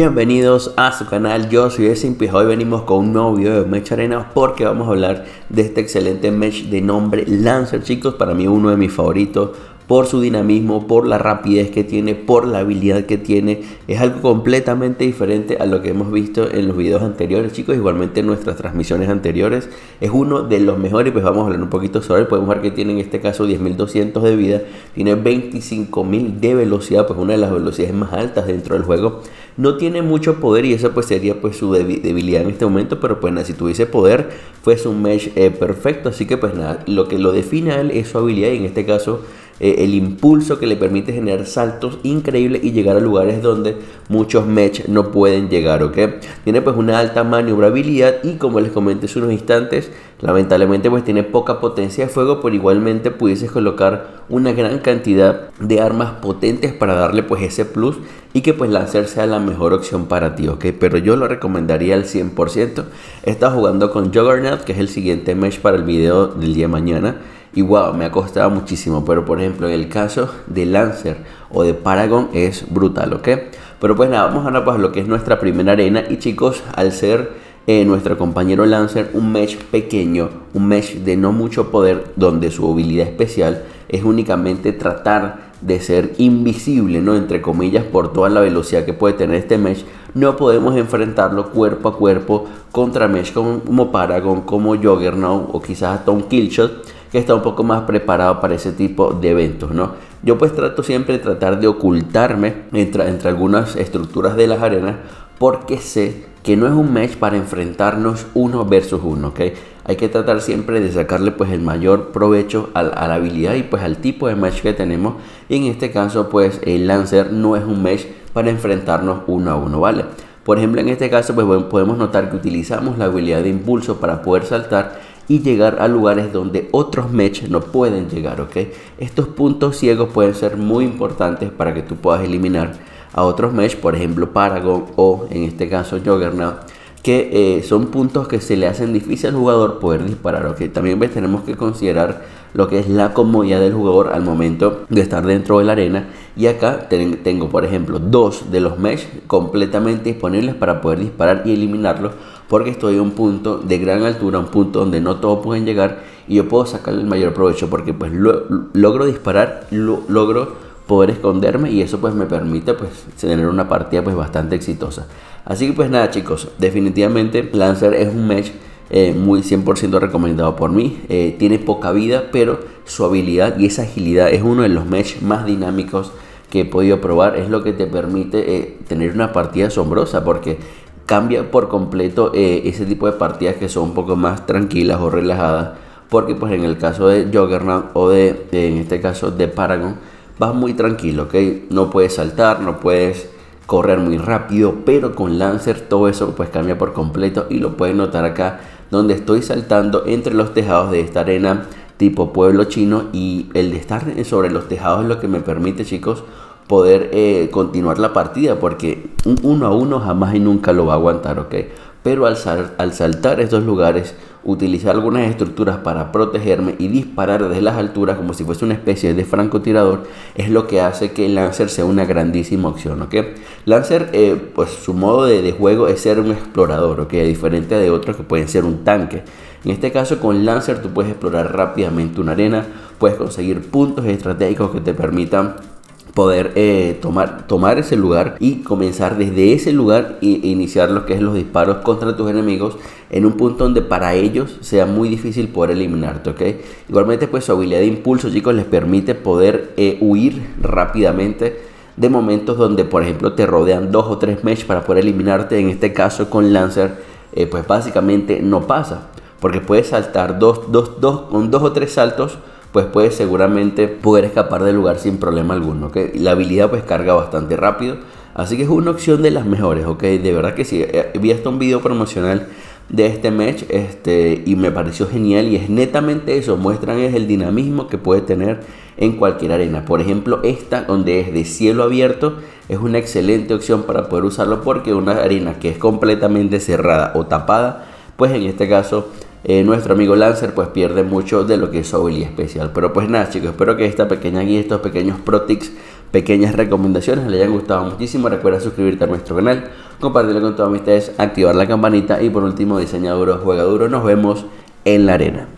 Bienvenidos a su canal, yo soy Desink y hoy venimos con un nuevo video de Mech Arena porque vamos a hablar de este excelente Mech de nombre Lancer, chicos. Para mí uno de mis favoritos por su dinamismo, por la rapidez que tiene, por la habilidad que tiene. Es algo completamente diferente a lo que hemos visto en los videos anteriores, chicos, igualmente en nuestras transmisiones anteriores. Es uno de los mejores, pues vamos a hablar un poquito sobre él. Podemos ver que tiene en este caso 10.200 de vida, tiene 25.000 de velocidad, pues una de las velocidades más altas dentro del juego. No tiene mucho poder y esa pues sería pues su debilidad en este momento, pero pues nada, si tuviese poder pues un mesh perfecto. Así que pues nada, lo que lo define a él es su habilidad y en este caso el impulso que le permite generar saltos increíbles y llegar a lugares donde muchos mech no pueden llegar, ¿ok? Tiene pues una alta maniobrabilidad y como les comenté hace unos instantes, lamentablemente pues tiene poca potencia de fuego, pero igualmente pudieses colocar una gran cantidad de armas potentes para darle pues ese plus y que pues Lancer sea la mejor opción para ti, ¿ok? Pero yo lo recomendaría al 100%. Estaba jugando con Juggernaut, que es el siguiente mech para el video del día de mañana. Y wow, me ha costado muchísimo, pero por ejemplo en el caso de Lancer o de Paragon es brutal, ¿ok? Pero pues nada, vamos a pues, lo que es nuestra primera arena. Y chicos, al ser nuestro compañero Lancer un mesh pequeño, un mesh de no mucho poder, donde su habilidad especial es únicamente tratar de ser invisible, ¿no? Entre comillas, por toda la velocidad que puede tener este mesh, no podemos enfrentarlo cuerpo a cuerpo contra mesh como Paragon, como Juggernaut o quizás Tom Killshot, que está un poco más preparado para ese tipo de eventos, ¿no? Yo pues trato siempre de tratar de ocultarme entre algunas estructuras de las arenas porque sé que no es un match para enfrentarnos uno versus uno, ¿ok? Hay que tratar siempre de sacarle pues el mayor provecho a la habilidad y pues al tipo de match que tenemos. Y en este caso pues el Lancer no es un match para enfrentarnos uno a uno, ¿vale? Por ejemplo en este caso pues bueno, podemos notar que utilizamos la habilidad de impulso para poder saltar y llegar a lugares donde otros mech no pueden llegar, ¿ok? Estos puntos ciegos pueden ser muy importantes para que tú puedas eliminar a otros mech, por ejemplo Paragon o en este caso Juggernaut, que son puntos que se le hacen difícil al jugador poder disparar, ¿ok? También pues, tenemos que considerar lo que es la comodidad del jugador al momento de estar dentro de la arena. Y acá tengo por ejemplo dos de los mesh completamente disponibles para poder disparar y eliminarlos, porque estoy en un punto de gran altura, un punto donde no todos pueden llegar y yo puedo sacarle el mayor provecho porque pues logro disparar, logro poder esconderme y eso pues me permite pues tener una partida pues bastante exitosa. Así que pues nada chicos, definitivamente Lancer es un mech muy 100% recomendado por mí. Tiene poca vida, pero su habilidad y esa agilidad es uno de los mech más dinámicos que he podido probar. Es lo que te permite tener una partida asombrosa porque cambia por completo ese tipo de partidas que son un poco más tranquilas o relajadas, porque pues en el caso de Juggernaut o en este caso de Paragon vas muy tranquilo, ¿ok? No puedes saltar, no puedes correr muy rápido, pero con Lancer todo eso pues cambia por completo y lo puedes notar acá donde estoy saltando entre los tejados de esta arena tipo pueblo chino, y el de estar sobre los tejados es lo que me permite, chicos, poder continuar la partida porque un uno a uno jamás y nunca lo va a aguantar, ¿ok? Pero al saltar estos lugares, utilizar algunas estructuras para protegerme y disparar desde las alturas como si fuese una especie de francotirador, es lo que hace que Lancer sea una grandísima opción, ¿ok? Lancer, pues su modo de juego es ser un explorador, ¿ok? Diferente de otros que pueden ser un tanque. En este caso con Lancer tú puedes explorar rápidamente una arena, puedes conseguir puntos estratégicos que te permitan poder tomar ese lugar y comenzar desde ese lugar e iniciar lo que es los disparos contra tus enemigos en un punto donde para ellos sea muy difícil poder eliminarte, ¿ok? Igualmente pues su habilidad de impulso, chicos, les permite poder huir rápidamente de momentos donde por ejemplo te rodean dos o tres mech para poder eliminarte. En este caso con Lancer pues básicamente no pasa porque puedes saltar con dos o tres saltos pues puedes seguramente poder escapar del lugar sin problema alguno, ¿ok? La habilidad pues carga bastante rápido, así que es una opción de las mejores, ¿ok? De verdad que sí, vi hasta un video promocional de este match y me pareció genial y es netamente eso, muestran es el dinamismo que puede tener en cualquier arena. Por ejemplo esta, donde es de cielo abierto, es una excelente opción para poder usarlo porque una arena que es completamente cerrada o tapada, pues en este caso nuestro amigo Lancer pues pierde mucho de lo que es su habilidad especial. Pero pues nada chicos, espero que esta pequeña guía, estos pequeños pro tips pequeñas recomendaciones le hayan gustado muchísimo. Recuerda suscribirte a nuestro canal, compartirlo con todos ustedes, activar la campanita y por último, diseña duro, juega duro. Nos vemos en la arena.